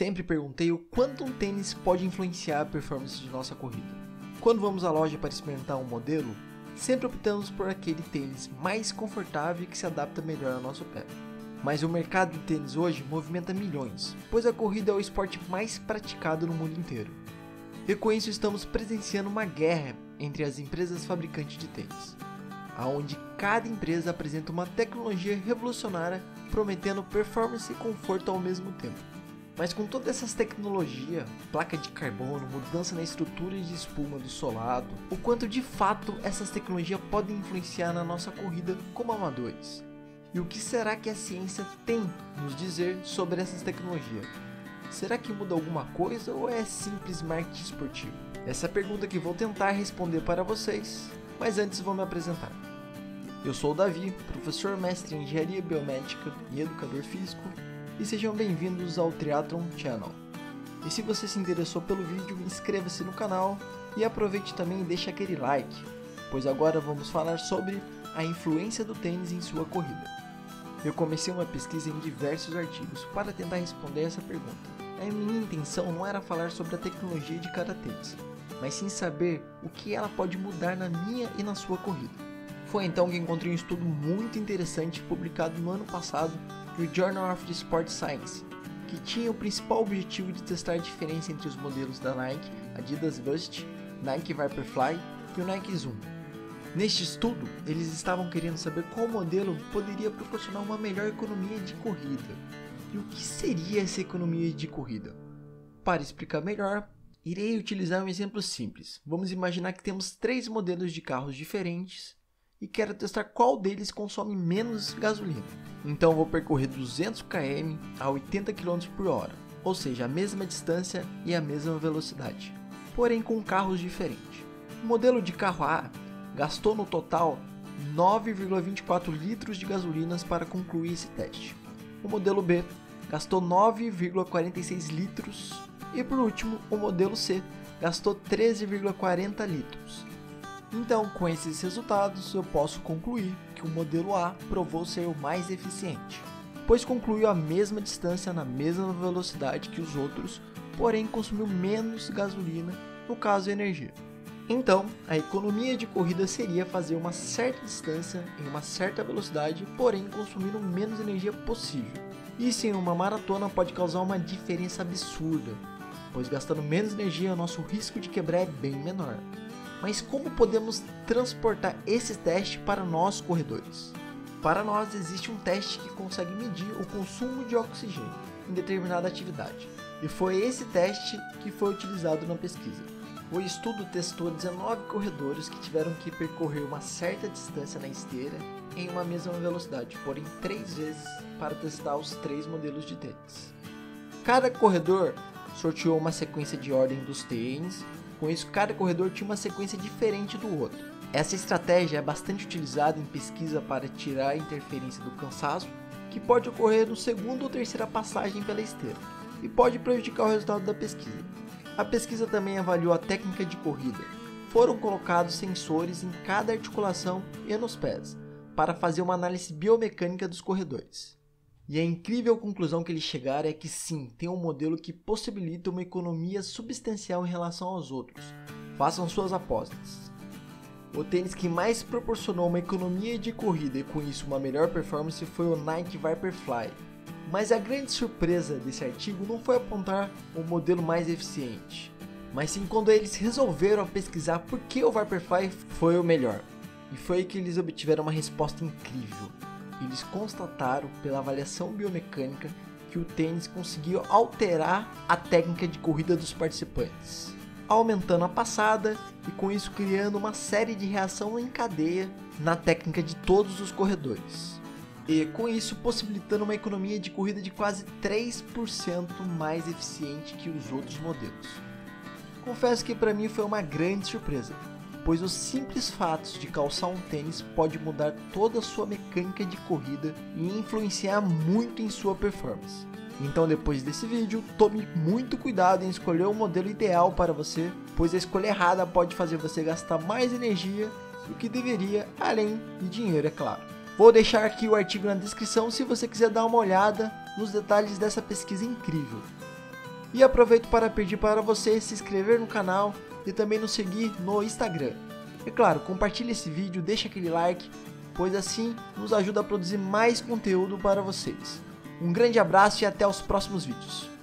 Sempre perguntei o quanto um tênis pode influenciar a performance de nossa corrida. Quando vamos à loja para experimentar um modelo, sempre optamos por aquele tênis mais confortável e que se adapta melhor ao nosso pé. Mas o mercado de tênis hoje movimenta milhões, pois a corrida é o esporte mais praticado no mundo inteiro. E com isso estamos presenciando uma guerra entre as empresas fabricantes de tênis, aonde cada empresa apresenta uma tecnologia revolucionária prometendo performance e conforto ao mesmo tempo. Mas com todas essas tecnologias, placa de carbono, mudança na estrutura de espuma do solado, o quanto de fato essas tecnologias podem influenciar na nossa corrida como amadores? E o que será que a ciência tem nos dizer sobre essas tecnologias? Será que muda alguma coisa ou é simples marketing esportivo? Essa é a pergunta que vou tentar responder para vocês, mas antes vou me apresentar. Eu sou o Davi, professor mestre em Engenharia Biomédica e Educador Físico, e sejam bem-vindos ao Triathlon Channel. E se você se interessou pelo vídeo, inscreva-se no canal e aproveite também e deixe aquele like, pois agora vamos falar sobre a influência do tênis em sua corrida. Eu comecei uma pesquisa em diversos artigos para tentar responder essa pergunta. A minha intenção não era falar sobre a tecnologia de cada tênis, mas sim saber o que ela pode mudar na minha e na sua corrida. Foi então que encontrei um estudo muito interessante publicado no ano passado no Journal of Sport Science, que tinha o principal objetivo de testar a diferença entre os modelos da Nike, Adidas Boost, Nike Vaporfly e o Nike Zoom. Neste estudo, eles estavam querendo saber qual modelo poderia proporcionar uma melhor economia de corrida. E o que seria essa economia de corrida? Para explicar melhor, irei utilizar um exemplo simples. Vamos imaginar que temos 3 modelos de carros diferentes e quero testar qual deles consome menos gasolina. Então vou percorrer 200 km a 80 km por hora, ou seja, a mesma distância e a mesma velocidade, porém com carros diferentes. O modelo de carro A gastou no total 9,24 litros de gasolinas para concluir esse teste. O modelo B gastou 9,46 litros e, por último, o modelo C gastou 13,40 litros. Então, com esses resultados, eu posso concluir que o modelo A provou ser o mais eficiente, pois concluiu a mesma distância na mesma velocidade que os outros, porém consumiu menos gasolina, no caso energia. Então, a economia de corrida seria fazer uma certa distância em uma certa velocidade, porém consumindo o menos energia possível. Isso em uma maratona pode causar uma diferença absurda, pois gastando menos energia, o nosso risco de quebrar é bem menor. Mas como podemos transportar esse teste para nós corredores? Para nós existe um teste que consegue medir o consumo de oxigênio em determinada atividade, e foi esse teste que foi utilizado na pesquisa. O estudo testou 19 corredores que tiveram que percorrer uma certa distância na esteira em uma mesma velocidade, porém 3 vezes, para testar os 3 modelos de tênis. Cada corredor sorteou uma sequência de ordem dos tênis, com isso cada corredor tinha uma sequência diferente do outro. Essa estratégia é bastante utilizada em pesquisa para tirar a interferência do cansaço, que pode ocorrer no segundo ou terceira passagem pela esteira, e pode prejudicar o resultado da pesquisa. A pesquisa também avaliou a técnica de corrida. Foram colocados sensores em cada articulação e nos pés, para fazer uma análise biomecânica dos corredores. E a incrível conclusão que eles chegaram é que sim, tem um modelo que possibilita uma economia substancial em relação aos outros. Façam suas apostas. O tênis que mais proporcionou uma economia de corrida e com isso uma melhor performance foi o Nike Vaporfly. Mas a grande surpresa desse artigo não foi apontar o modelo mais eficiente, mas sim quando eles resolveram pesquisar por que o Vaporfly foi o melhor. E foi aí que eles obtiveram uma resposta incrível. Eles constataram pela avaliação biomecânica que o tênis conseguiu alterar a técnica de corrida dos participantes, aumentando a passada e com isso criando uma série de reação em cadeia na técnica de todos os corredores. E com isso possibilitando uma economia de corrida de quase 3% mais eficiente que os outros modelos. Confesso que para mim foi uma grande surpresa, pois o simples fato de calçar um tênis pode mudar toda a sua mecânica de corrida e influenciar muito em sua performance. Então depois desse vídeo, tome muito cuidado em escolher o modelo ideal para você, pois a escolha errada pode fazer você gastar mais energia do que deveria, além de dinheiro, é claro. Vou deixar aqui o artigo na descrição se você quiser dar uma olhada nos detalhes dessa pesquisa incrível. E aproveito para pedir para você se inscrever no canal e também nos seguir no Instagram. E claro, compartilhe esse vídeo, deixa aquele like, pois assim nos ajuda a produzir mais conteúdo para vocês. Um grande abraço e até os próximos vídeos.